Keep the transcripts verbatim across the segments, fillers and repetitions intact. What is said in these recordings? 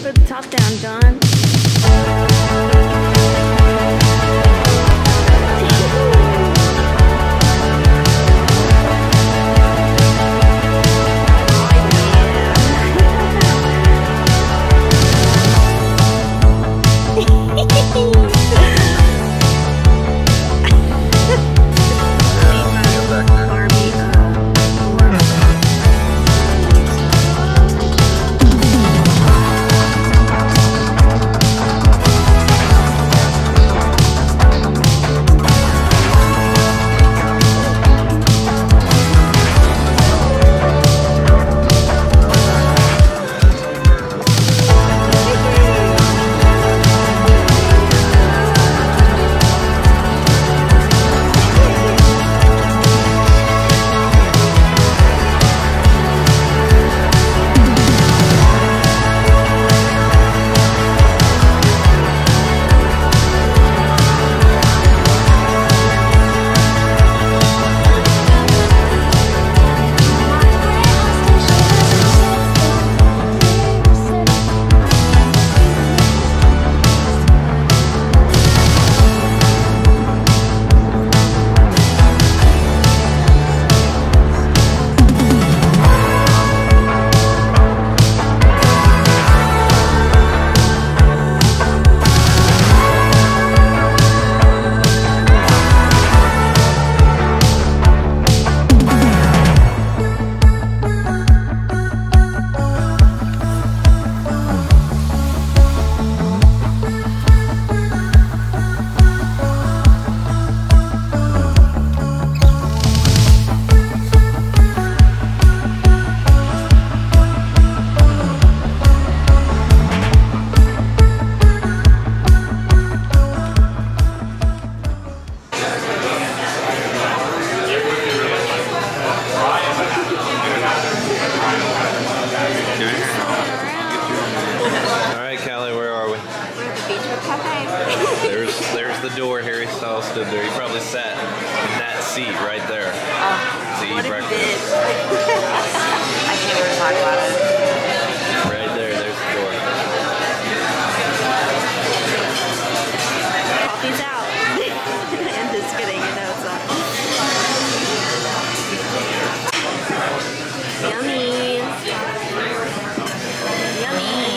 Flip the top down, John. Door Harry Styles stood there. He probably sat in that seat right there oh, to eat breakfast. I can't even talk about it. Right there, there's the door. Coffee's out. I'm just kidding, I know it's not. Yummy. Yummy.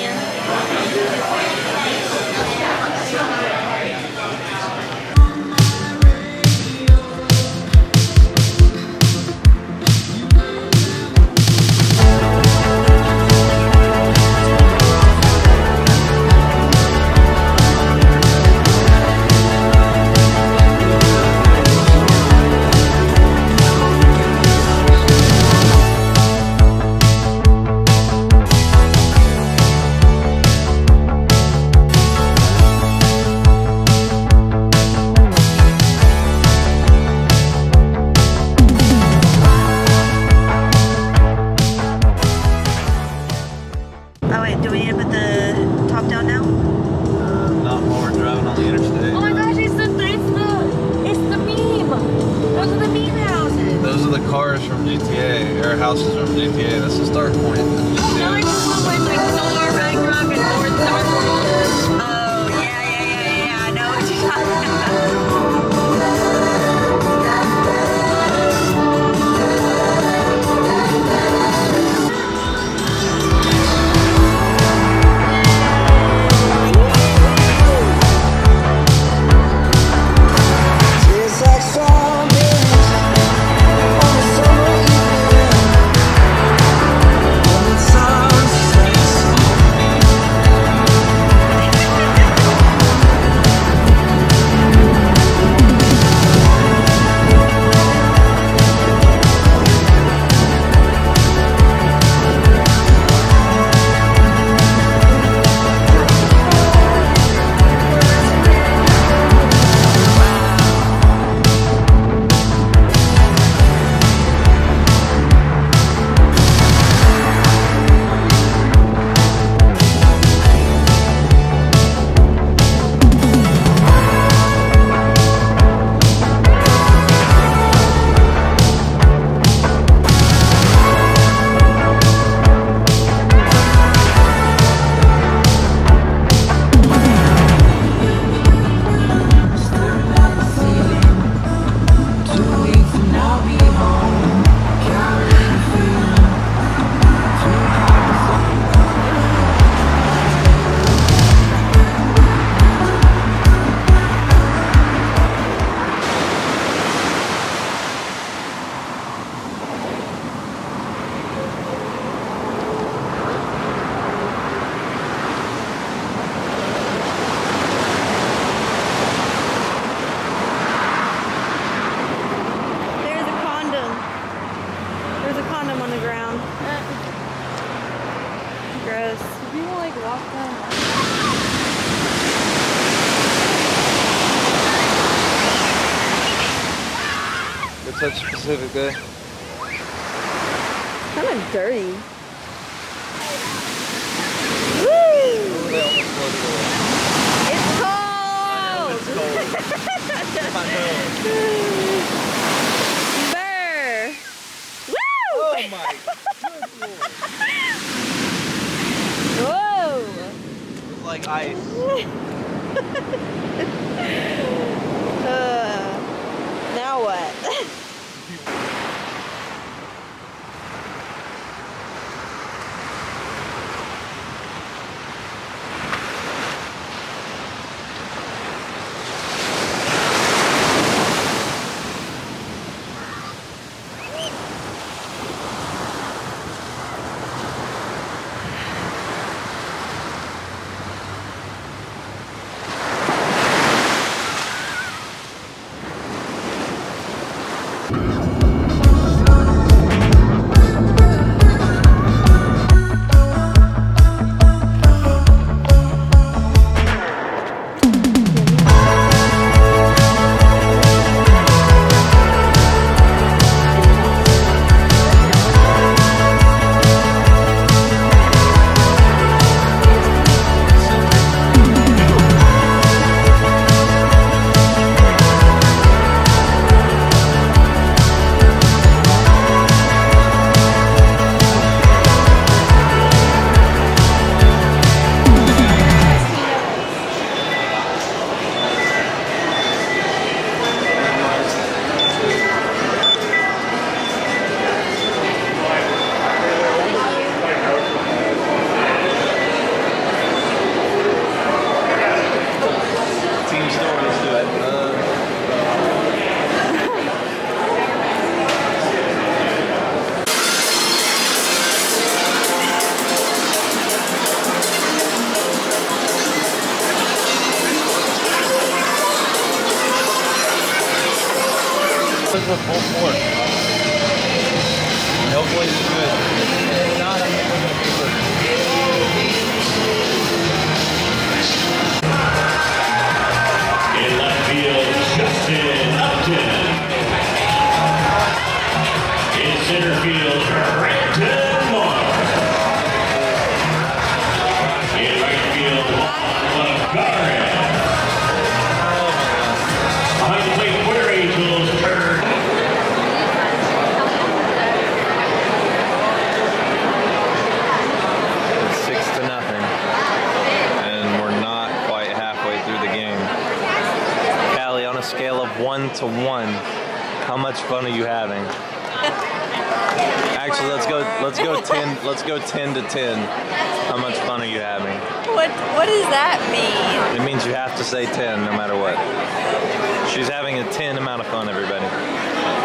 them on the ground. Uh, gross. People like walk them. Looks like Pacific there. Kind of dirty. Woo! It's cold! It's cold. It's not cold. Burr! Woo! Oh my good lord. Whoa! It's like ice. Uh, now what? With full force. No place to do it. It's not a In left field, Justin Upton. In center field, Brandon Moore. In right field, Juan Lagares. To one, how much fun are you having? Actually, let's go. Let's go ten. Let's go ten to ten. How much fun are you having? What What does that mean? It means you have to say ten, no matter what. She's having a ten amount of fun, everybody.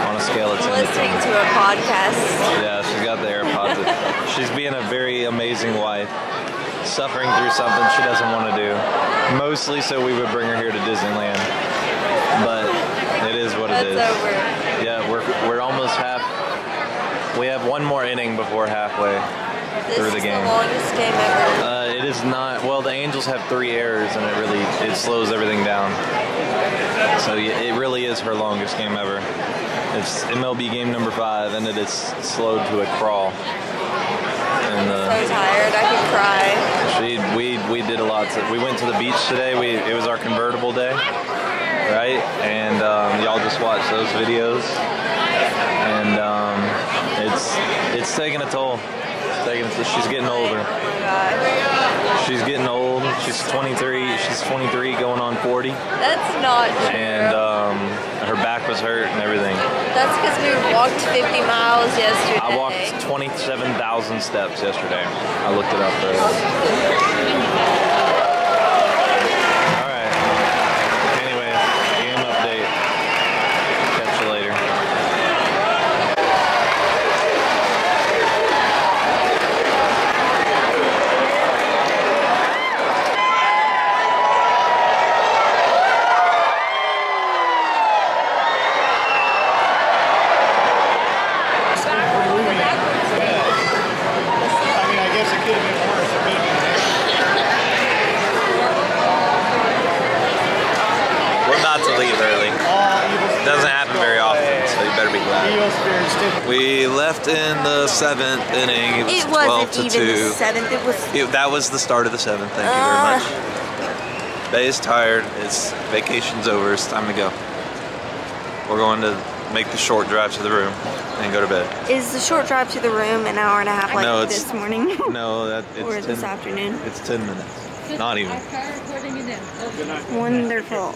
On a scale of ten. Listening to, ten. to a podcast. Yeah, she's got the AirPods. She's being a very amazing wife, suffering through something she doesn't want to do. Mostly, so we would bring her here to Disneyland, but. It is what it is. That's over. Yeah, we're we're almost half. We have one more inning before halfway through the game. This is the longest game ever. Uh, it is not. Well, the Angels have three errors, and it really it slows everything down. So it really is her longest game ever. It's M L B game number five, and it is slowed to a crawl. And, uh, I'm so tired. I could cry. She we we did a lot. To, we went to the beach today. We it was our convertible day. Right, and um, y'all just watch those videos, and um, it's it's taking a toll. It's taking a toll. She's getting older. She's getting old. She's twenty-three. She's twenty-three, going on forty. That's not true. And um, her back was hurt and everything. That's because we walked fifty miles yesterday. I walked twenty-seven thousand steps yesterday. I looked it up there. Backwards. experience too. We left in the seventh inning. It was it wasn't twelve to even two. The seventh. It was. It, that was the start of the seventh. Thank uh, you very much. Bay is tired. It's vacation's over. It's time to go. We're going to make the short drive to the room and go to bed. Is the short drive to the room an hour and a half like no, it's, this morning? No, that, it's or ten, this afternoon. It's ten minutes. Not even. Wonderful.